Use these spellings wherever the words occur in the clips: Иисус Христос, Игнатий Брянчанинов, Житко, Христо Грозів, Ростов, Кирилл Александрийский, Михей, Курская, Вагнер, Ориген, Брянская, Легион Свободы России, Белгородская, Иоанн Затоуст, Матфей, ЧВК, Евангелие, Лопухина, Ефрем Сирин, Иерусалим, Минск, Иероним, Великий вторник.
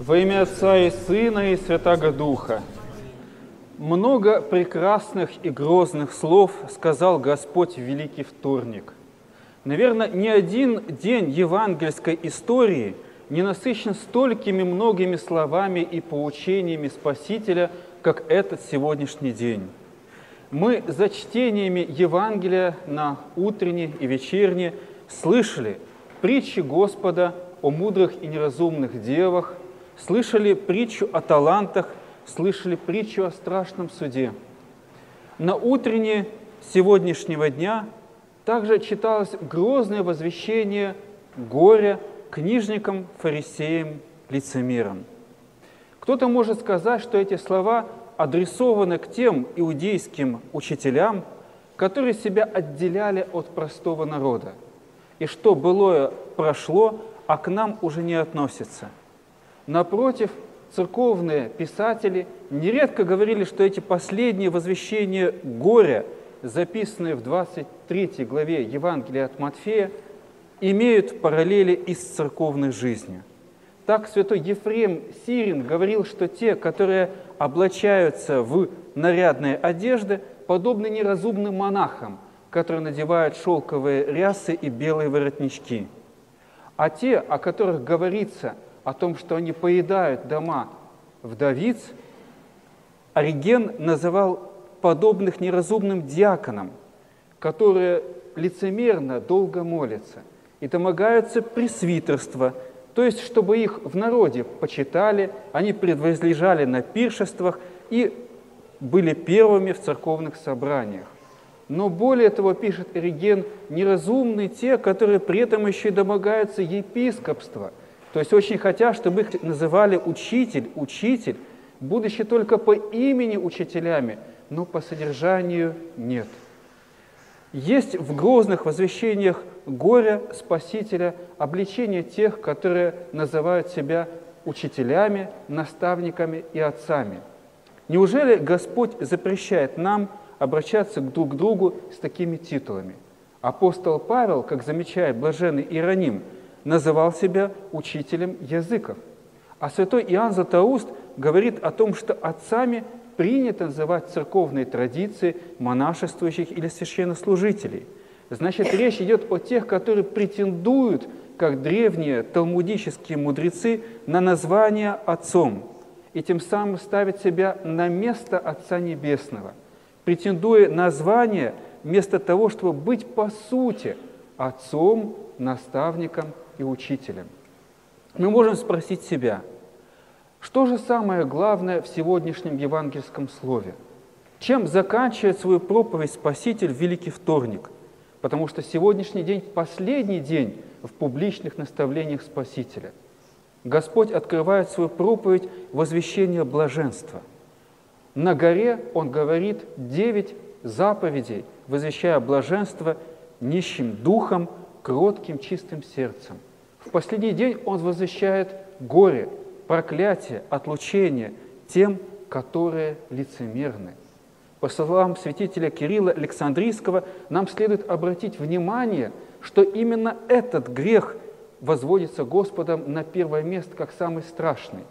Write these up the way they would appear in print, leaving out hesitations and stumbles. Во имя Отца и Сына и Святаго Духа. Много прекрасных и грозных слов сказал Господь в Великий Вторник. Наверное, ни один день евангельской истории не насыщен столькими многими словами и поучениями Спасителя, как этот сегодняшний день. Мы за чтениями Евангелия на утренней и вечерней слышали притчи Господа о мудрых и неразумных девах, слышали притчу о талантах, слышали притчу о страшном суде. На утренней сегодняшнего дня также читалось грозное возвещение горя книжникам, фарисеям, лицемерам. Кто-то может сказать, что эти слова адресованы к тем иудейским учителям, которые себя отделяли от простого народа, и что былое прошло, а к нам уже не относится. Напротив, церковные писатели нередко говорили, что эти последние возвещения горя, записанные в 23 главе Евангелия от Матфея, имеют параллели и с церковной жизнью. Так святой Ефрем Сирин говорил, что те, которые облачаются в нарядные одежды, подобны неразумным монахам, которые надевают шелковые рясы и белые воротнички. А те, о которых говорится о том, что они поедают дома вдовиц, Ориген называл подобных неразумным диаконам, которые лицемерно долго молятся и домогаются пресвитерства, то есть чтобы их в народе почитали, они предвозлежали на пиршествах и были первыми в церковных собраниях. Но более того, пишет Ориген, неразумны те, которые при этом еще и домогаются епископства, то есть очень хотят, чтобы их называли учитель, учитель, будучи только по имени учителями, но по содержанию нет. Есть в грозных возвещениях горя Спасителя обличение тех, которые называют себя учителями, наставниками и отцами. Неужели Господь запрещает нам обращаться друг к другу с такими титулами? Апостол Павел, как замечает блаженный Иероним, называл себя учителем языков. А святой Иоанн Затоуст говорит о том, что отцами принято называть церковные традиции монашествующих или священнослужителей. Значит, речь идет о тех, которые претендуют, как древние талмудические мудрецы, на название отцом, и тем самым ставят себя на место Отца Небесного, претендуя на звание вместо того, чтобы быть по сути отцом, наставником и учителем. Мы можем спросить себя, что же самое главное в сегодняшнем евангельском слове? Чем заканчивает свою проповедь Спаситель в Великий Вторник? Потому что сегодняшний день – последний день в публичных наставлениях Спасителя. Господь открывает свою проповедь возвещение блаженства. На горе Он говорит 9 заповедей, возвещая блаженство нищим духом, кротким, чистым сердцем. В последний день Он возвещает горе, проклятие, отлучение тем, которые лицемерны. По словам святителя Кирилла Александрийского, нам следует обратить внимание, что именно этот грех возводится Господом на первое место как самый страшный.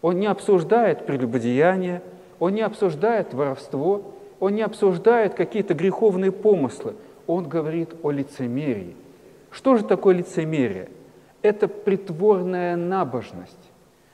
Он не обсуждает прелюбодеяние, он не обсуждает воровство, он не обсуждает какие-то греховные помыслы, он говорит о лицемерии. Что же такое лицемерие? Это притворная набожность.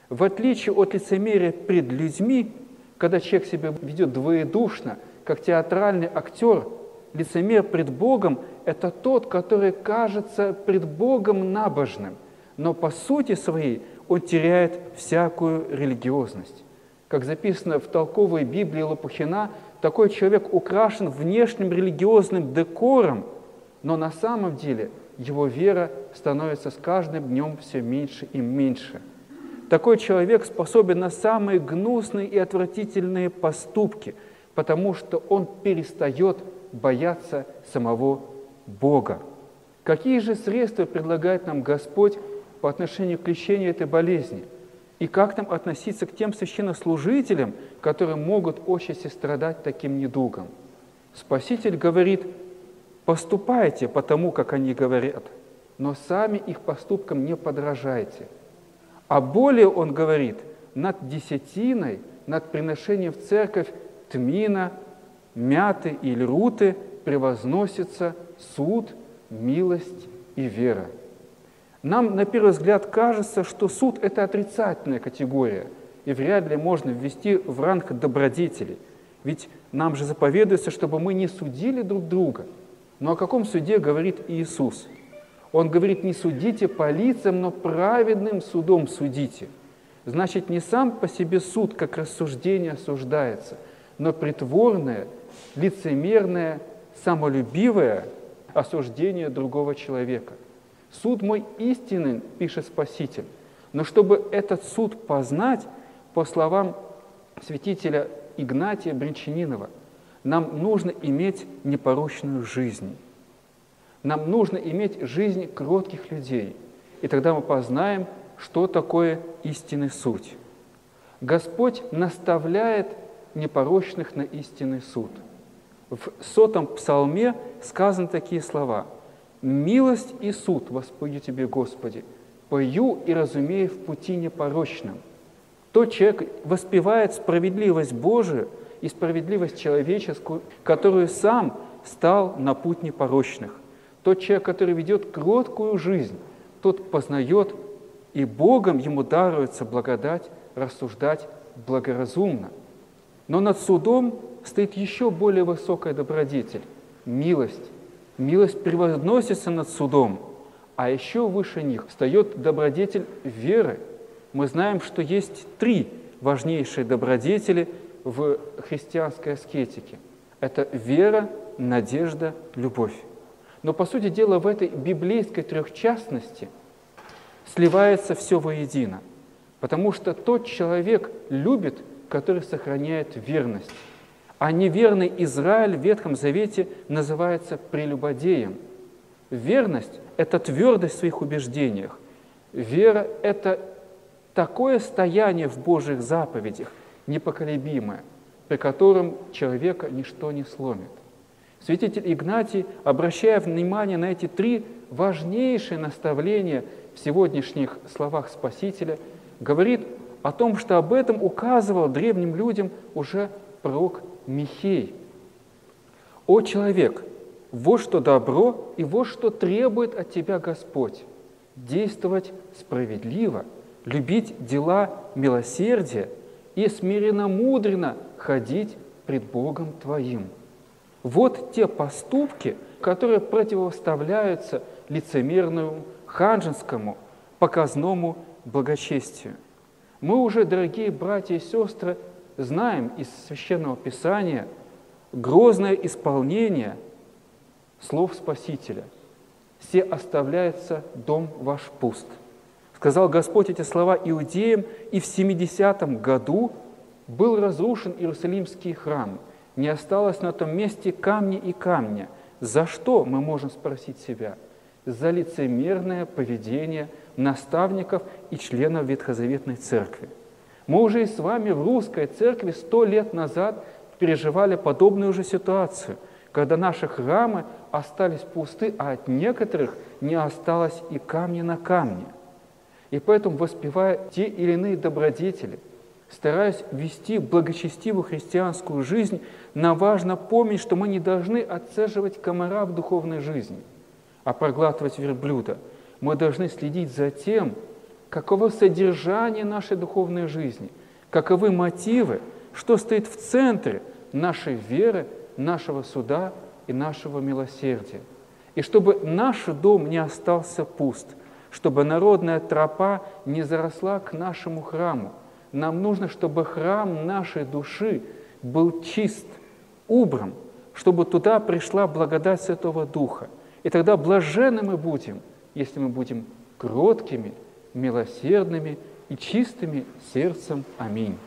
В отличие от лицемерия пред людьми, когда человек себя ведет двоедушно, как театральный актер, лицемер пред Богом – это тот, который кажется пред Богом набожным, но по сути своей он теряет всякую религиозность. Как записано в толковой Библии Лопухина, такой человек украшен внешним религиозным декором, но на самом деле его вера становится с каждым днем все меньше и меньше. Такой человек способен на самые гнусные и отвратительные поступки, потому что он перестает бояться самого Бога. Какие же средства предлагает нам Господь по отношению к лечению этой болезни? И как нам относиться к тем священнослужителям, которые могут отчасти страдать таким недугом? Спаситель говорит, поступайте по тому, как они говорят, но сами их поступкам не подражайте. О боли он говорит над десятиной, над приношением в церковь тмина, мяты и льруты превозносится суд, милость и вера. Нам, на первый взгляд, кажется, что суд – это отрицательная категория, и вряд ли можно ввести в ранг добродетелей. Ведь нам же заповедуется, чтобы мы не судили друг друга. Но о каком суде говорит Иисус? Он говорит, не судите по лицам, но праведным судом судите. Значит, не сам по себе суд, как рассуждение, осуждается, но притворное, лицемерное, самолюбивое осуждение другого человека. «Суд мой истинен, – пишет Спаситель, – но чтобы этот суд познать, по словам святителя Игнатия Брянчанинова, нам нужно иметь непорочную жизнь. Нам нужно иметь жизнь кротких людей, и тогда мы познаем, что такое истинный суд. Господь наставляет непорочных на истинный суд. В 100-м псалме сказаны такие слова. «Милость и суд воспою Тебе, Господи, пою и разумею в пути непорочном». Тот человек воспевает справедливость Божию и справедливость человеческую, которую сам стал на путь непорочных. Тот человек, который ведет кроткую жизнь, тот познает, и Богом ему даруется благодать рассуждать благоразумно. Но над судом стоит еще более высокая добродетель – милость. Милость превозносится над судом, а еще выше них встает добродетель веры. Мы знаем, что есть три важнейшие добродетели в христианской аскетике. Это вера, надежда, любовь. Но, по сути дела, в этой библейской трехчастности сливается все воедино, потому что тот человек любит, который сохраняет верность. А неверный Израиль в Ветхом Завете называется прелюбодеем. Верность – это твердость в своих убеждениях. Вера – это такое стояние в Божьих заповедях, непоколебимое, при котором человека ничто не сломит. Святитель Игнатий, обращая внимание на эти три важнейшие наставления в сегодняшних словах Спасителя, говорит о том, что об этом указывал древним людям уже пророк Михей. «О человек, вот что добро и вот что требует от тебя Господь. Действовать справедливо, любить дела милосердия и смиренно-мудренно ходить пред Богом твоим». Вот те поступки, которые противопоставляются лицемерному, ханжескому, показному благочестию. Мы уже, дорогие братья и сестры, знаем из Священного Писания грозное исполнение слов Спасителя. «Се оставляется дом ваш пуст». Сказал Господь эти слова иудеям, и в 70-м году был разрушен Иерусалимский храм. Не осталось на том месте камня и камня. За что, мы можем спросить себя? За лицемерное поведение наставников и членов Ветхозаветной Церкви. Мы уже и с вами в русской церкви 100 лет назад переживали подобную же ситуацию, когда наши храмы остались пусты, а от некоторых не осталось и камня на камне. И поэтому, воспевая те или иные добродетели, стараясь вести благочестивую христианскую жизнь, нам важно помнить, что мы не должны отцеживать комара в духовной жизни, а проглатывать верблюда. Мы должны следить за тем, каково содержание нашей духовной жизни, каковы мотивы, что стоит в центре нашей веры, нашего суда и нашего милосердия. И чтобы наш дом не остался пуст, чтобы народная тропа не заросла к нашему храму. Нам нужно, чтобы храм нашей души был чист, убран, чтобы туда пришла благодать Святого Духа. И тогда блаженны мы будем, если мы будем кроткими, милосердными и чистыми сердцем. Аминь.